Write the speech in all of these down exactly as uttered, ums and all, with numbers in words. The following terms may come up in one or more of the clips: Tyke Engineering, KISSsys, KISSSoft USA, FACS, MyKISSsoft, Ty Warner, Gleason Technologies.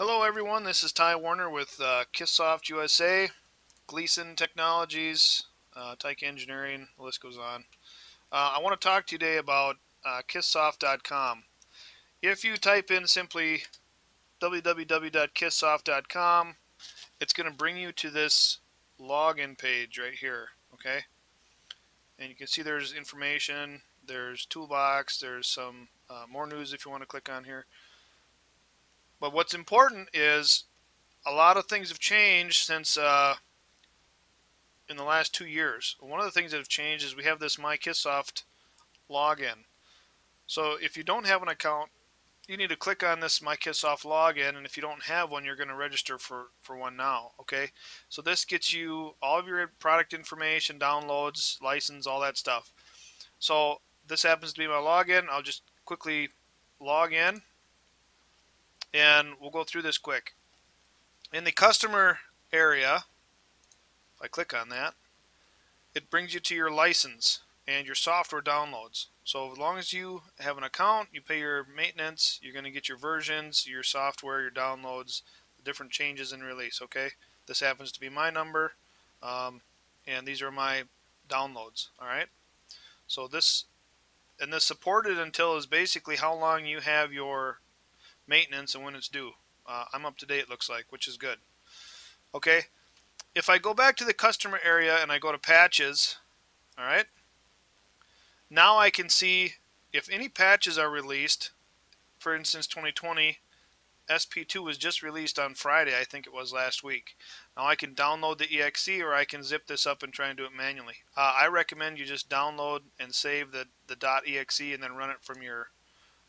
Hello everyone, this is Ty Warner with uh, KISSSoft U S A, Gleason Technologies, uh, Tyke Engineering, the list goes on. Uh, I want to talk to you today about uh, KISSSoft dot com. If you type in simply w w w dot kisssoft dot com, it's going to bring you to this login page right here, okay? And you can see there's information, there's toolbox, there's some uh, more news if you want to click on here. But what's important is a lot of things have changed since uh, in the last two years. One of the things that have changed is we have this MyKISSsoft login. So if you don't have an account, you need to click on this MyKISSsoft login, and if you don't have one, you're going to register for, for one now. Okay? So this gets you all of your product information, downloads, license, all that stuff. So this happens to be my login. I'll just quickly log in. And we'll go through this quick. In the customer area, if I click on that, it brings you to your license and your software downloads. So as long as you have an account, you pay your maintenance, you're going to get your versions, your software, your downloads, the different changes in release, okay? This happens to be my number, um, and these are my downloads, all right? So this, and this supported until is basically how long you have your maintenance and when it's due. Uh, I'm up to date, it looks like, which is good. Okay, if I go back to the customer area and I go to patches, all right, now I can see if any patches are released. For instance, twenty twenty, S P two was just released on Friday, I think it was last week. Now I can download the E X E or I can zip this up and try and do it manually. Uh, I recommend you just download and save the, the .exe and then run it from your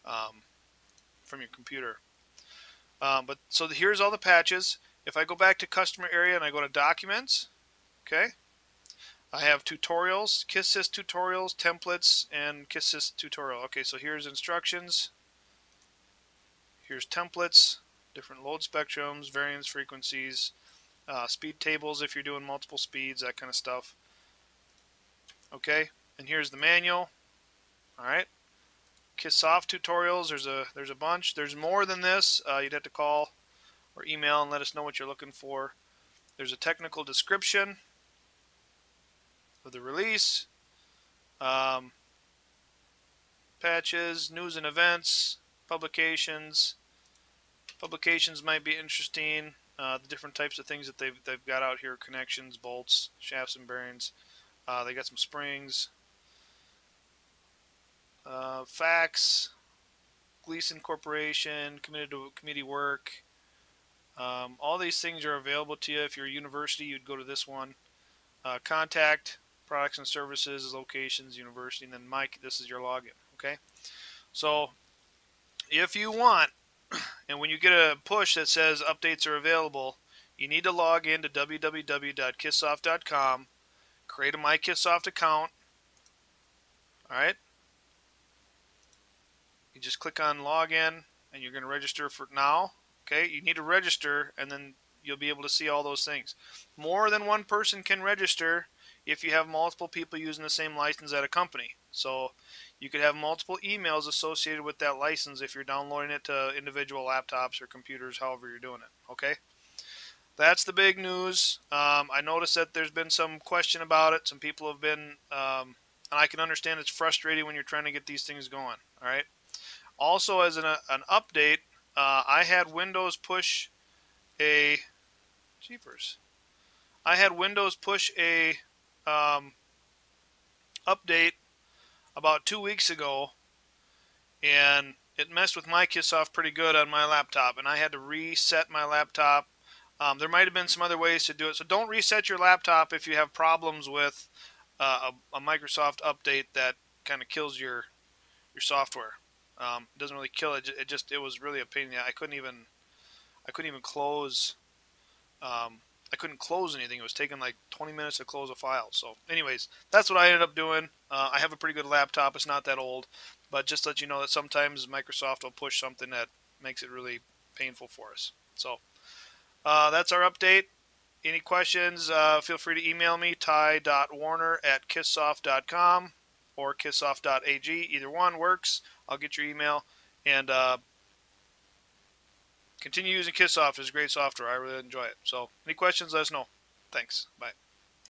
um, from your computer. Um, but so the, here's all the patches. If I go back to customer area and I go to documents, okay, I have tutorials, KISSsys tutorials, templates, and KISSsys tutorial. Okay, so here's instructions, here's templates, different load spectrums, variance frequencies, uh, speed tables if you're doing multiple speeds, that kind of stuff. Okay, and here's the manual. All right. KISSSoft tutorials, there's a there's a bunch. There's more than this. Uh, you'd have to call or email and let us know what you're looking for. There's a technical description of the release, um, patches, news and events, publications. Publications might be interesting. Uh, the different types of things that they've they've got out here: connections, bolts, shafts, and bearings. Uh, they got some springs. Uh, F A C S, Gleason Corporation, committed to committee work. Um, all these things are available to you. If you're a university, you'd go to this one. Uh, contact, products and services, locations, university, and then Mike, this is your login. Okay? So if you want, and when you get a push that says updates are available, you need to log in to w w w dot kisssoft dot com, create a MyKISSsoft account. All right? You just click on login and you're going to register for now. Okay, you need to register and then you'll be able to see all those things. More than one person can register if you have multiple people using the same license at a company. So you could have multiple emails associated with that license if you're downloading it to individual laptops or computers, however you're doing it. Okay, that's the big news. Um, I noticed that there's been some question about it. Some people have been, um, and I can understand it's frustrating when you're trying to get these things going. All right. Also, as an, uh, an update, uh, I had Windows push a jeepers. I had Windows push a um, update about two weeks ago, and it messed with MyKISSsoft pretty good on my laptop, and I had to reset my laptop. Um, there might have been some other ways to do it, so don't reset your laptop if you have problems with uh, a, a Microsoft update that kind of kills your your software. Um, it doesn't really kill it. It just it was really a pain. I couldn't even I couldn't even close. Um, I couldn't close anything. It was taking like twenty minutes to close a file. So, anyways, that's what I ended up doing. Uh, I have a pretty good laptop. It's not that old, but just to let you know that sometimes Microsoft will push something that makes it really painful for us. So uh, that's our update. Any questions? Uh, feel free to email me ty dot warner at kisssoft dot com. or kisssoft dot a g, either one works. I'll get your email, and uh, continue using KISSsoft. It's great software. I really enjoy it. So any questions, let us know. Thanks. Bye.